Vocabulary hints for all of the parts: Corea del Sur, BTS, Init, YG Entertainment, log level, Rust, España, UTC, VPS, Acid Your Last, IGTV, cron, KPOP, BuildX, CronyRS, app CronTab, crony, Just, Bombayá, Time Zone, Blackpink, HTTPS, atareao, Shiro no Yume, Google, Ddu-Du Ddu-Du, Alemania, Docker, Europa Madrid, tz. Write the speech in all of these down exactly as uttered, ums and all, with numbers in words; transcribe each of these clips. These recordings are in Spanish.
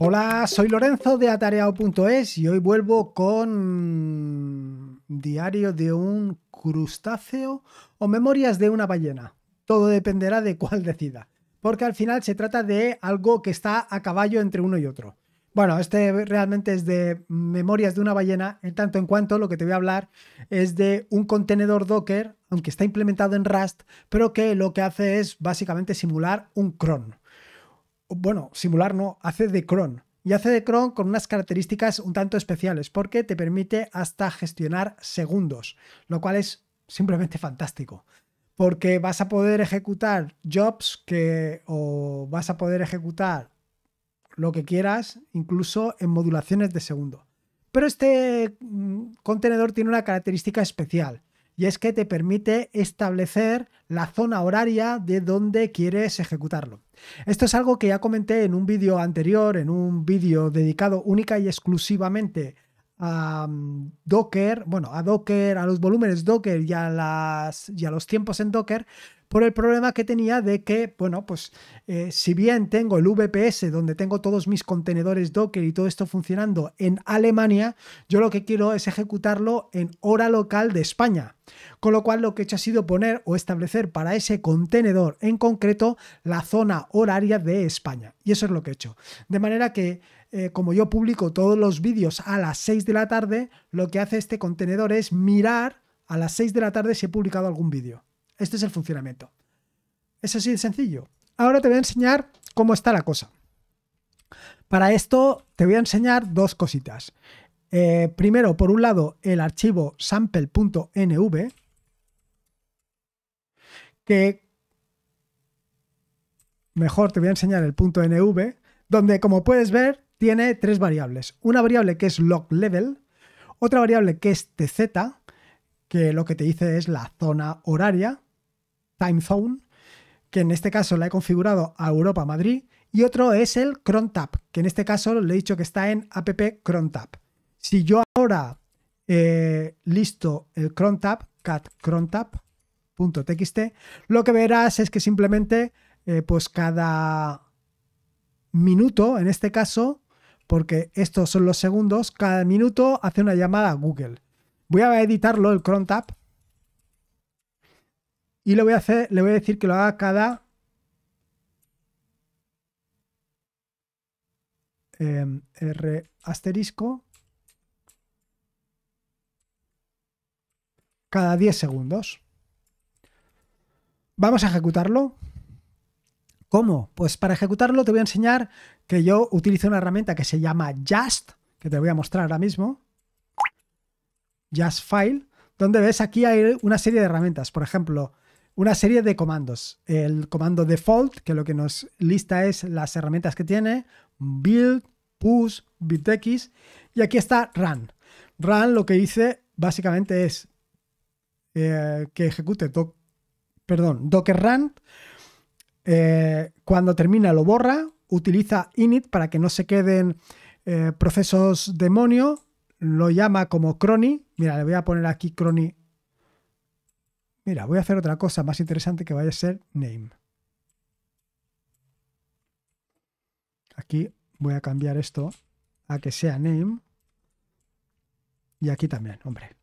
Hola, soy Lorenzo de atareao punto es y hoy vuelvo con diario de un crustáceo o memorias de una ballena. Todo dependerá de cuál decida, porque al final se trata de algo que está a caballo entre uno y otro. Bueno, este realmente es de memorias de una ballena, en tanto en cuanto lo que te voy a hablar es de un contenedor Docker, aunque está implementado en Rust, pero que lo que hace es básicamente simular un cron. Bueno, simular no, hace de cron. Y hace de cron con unas características un tanto especiales, porque te permite hasta gestionar segundos, lo cual es simplemente fantástico. Porque vas a poder ejecutar jobs que, o vas a poder ejecutar lo que quieras, incluso en modulaciones de segundo. Pero este contenedor tiene una característica especial, y es que te permite establecer la zona horaria de donde quieres ejecutarlo. Esto es algo que ya comenté en un vídeo anterior, en un vídeo dedicado única y exclusivamente a Docker, bueno, a Docker, a los volúmenes Docker y a, las, y a los tiempos en Docker, por el problema que tenía de que, bueno, pues eh, si bien tengo el V P S donde tengo todos mis contenedores Docker y todo esto funcionando en Alemania, yo lo que quiero es ejecutarlo en hora local de España. Con lo cual lo que he hecho ha sido poner o establecer para ese contenedor en concreto la zona horaria de España. Y eso es lo que he hecho. De manera que, eh, como yo publico todos los vídeos a las seis de la tarde, lo que hace este contenedor es mirar a las seis de la tarde si he publicado algún vídeo. Este es el funcionamiento. Eso sí es sencillo. Ahora te voy a enseñar cómo está la cosa. Para esto te voy a enseñar dos cositas. Eh, primero, por un lado, el archivo sample punto N V, que mejor te voy a enseñar el .nv, donde, como puedes ver, tiene tres variables. Una variable que es log level, otra variable que es tz, que lo que te dice es la zona horaria, Time Zone, que en este caso la he configurado a Europa Madrid, y otro es el CronTab, que en este caso le he dicho que está en app CronTab. Si yo ahora eh, listo el CronTab, cat crontab punto T X T, lo que verás es que simplemente eh, pues cada minuto, en este caso, porque estos son los segundos, cada minuto hace una llamada a Google. Voy a editarlo, el CronTab, y le voy a hacer, le voy a decir que lo haga cada eh, R asterisco. Cada diez segundos. Vamos a ejecutarlo. ¿Cómo? Pues para ejecutarlo te voy a enseñar que yo utilizo una herramienta que se llama Just, que te voy a mostrar ahora mismo. Just File, donde ves aquí hay una serie de herramientas. Por ejemplo, una serie de comandos. El comando default, que lo que nos lista es las herramientas que tiene. Build, Push, BuildX. Y aquí está Run. Run lo que dice básicamente es Eh, que ejecute doc, perdón, Docker Run, eh, cuando termina lo borra, utiliza Init para que no se queden eh, procesos demonio, lo llama como crony, mira, le voy a poner aquí crony, mira, voy a hacer otra cosa más interesante que vaya a ser name, aquí voy a cambiar esto a que sea name y aquí también, hombre.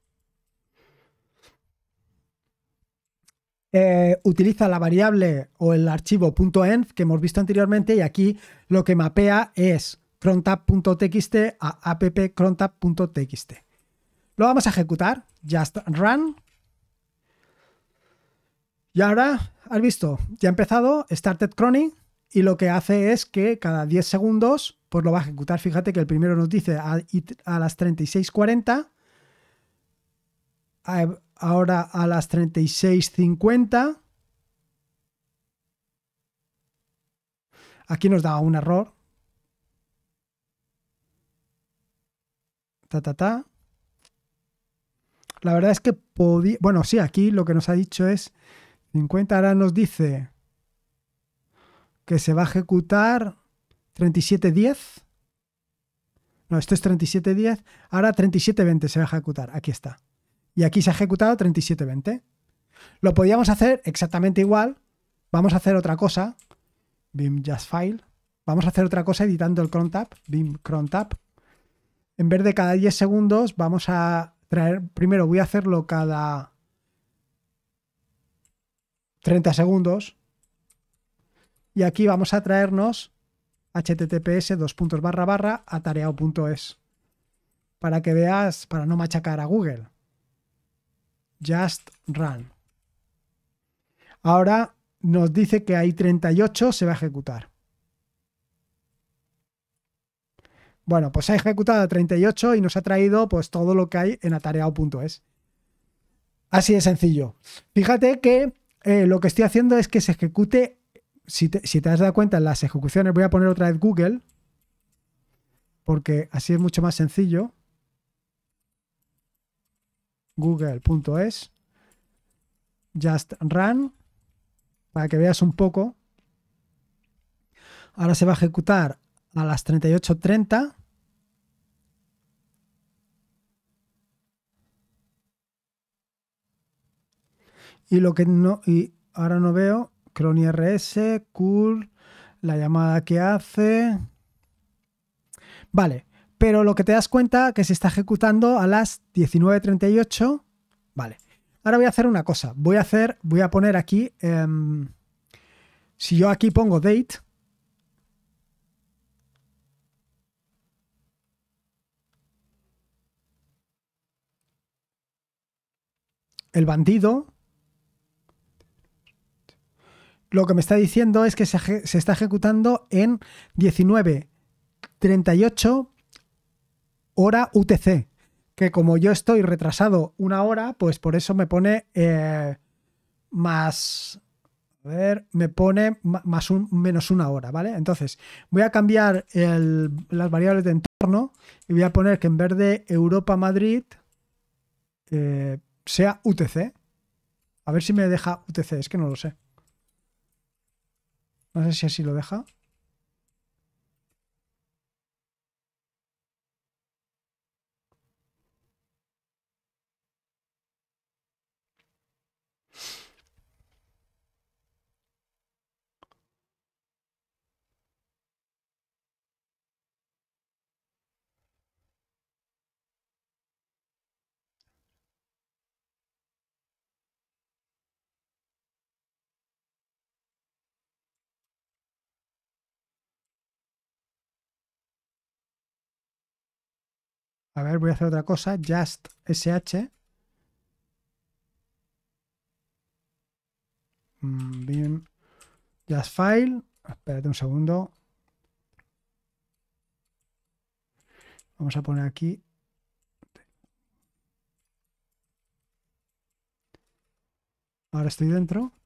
Eh, utiliza la variable o el archivo .env que hemos visto anteriormente y aquí lo que mapea es crontab punto T X T a app crontab punto T X T. Lo vamos a ejecutar, just run. Y ahora, has visto, ya ha empezado, started crony, y lo que hace es que cada diez segundos pues lo va a ejecutar. Fíjate que el primero nos dice a, a las treinta y seis cuarenta, ahora a las treinta y seis cincuenta. Aquí nos da un error. Ta, ta, ta. La verdad es que podía... Bueno, sí, aquí lo que nos ha dicho es cincuenta. Ahora nos dice que se va a ejecutar treinta y siete diez. No, esto es treinta y siete diez. Ahora treinta y siete veinte se va a ejecutar. Aquí está. Y aquí se ha ejecutado treinta y siete veinte. Lo podíamos hacer exactamente igual. Vamos a hacer otra cosa. Vim just file. Vamos a hacer otra cosa editando el crontab, bin crontab. En vez de cada diez segundos, vamos a traer, primero voy a hacerlo cada treinta segundos. Y aquí vamos a traernos https dos puntos barra barra atareao punto es para que veas, para no machacar a Google. Just run. Ahora nos dice que hay treinta y ocho, se va a ejecutar. Bueno, pues ha ejecutado treinta y ocho y nos ha traído pues todo lo que hay en atareao punto es. Así de sencillo. Fíjate que eh, lo que estoy haciendo es que se ejecute. Si te, si te has dado cuenta en las ejecuciones, voy a poner otra vez Google, porque así es mucho más sencillo. google punto es, just run, para que veas un poco. Ahora se va a ejecutar a las treinta y ocho treinta. Y lo que no, y ahora no veo. CronyRS, cool, la llamada que hace. Vale, pero lo que te das cuenta que se está ejecutando a las diecinueve treinta y ocho. Vale, ahora voy a hacer una cosa. Voy a hacer, voy a poner aquí. Eh, si yo aquí pongo date. El bandido. Lo que me está diciendo es que se, se está ejecutando en diecinueve treinta y ocho hora U T C, que como yo estoy retrasado una hora, pues por eso me pone eh, más, a ver, me pone más un, menos una hora, ¿vale? Entonces voy a cambiar el, las variables de entorno y voy a poner que en vez de Europa Madrid eh, sea U T C. A ver si me deja U T C, es que no lo sé. No sé si así lo deja. A ver, voy a hacer otra cosa. Just sh. Bien. Just file. Espérate un segundo. Vamos a poner aquí. Ahora estoy dentro.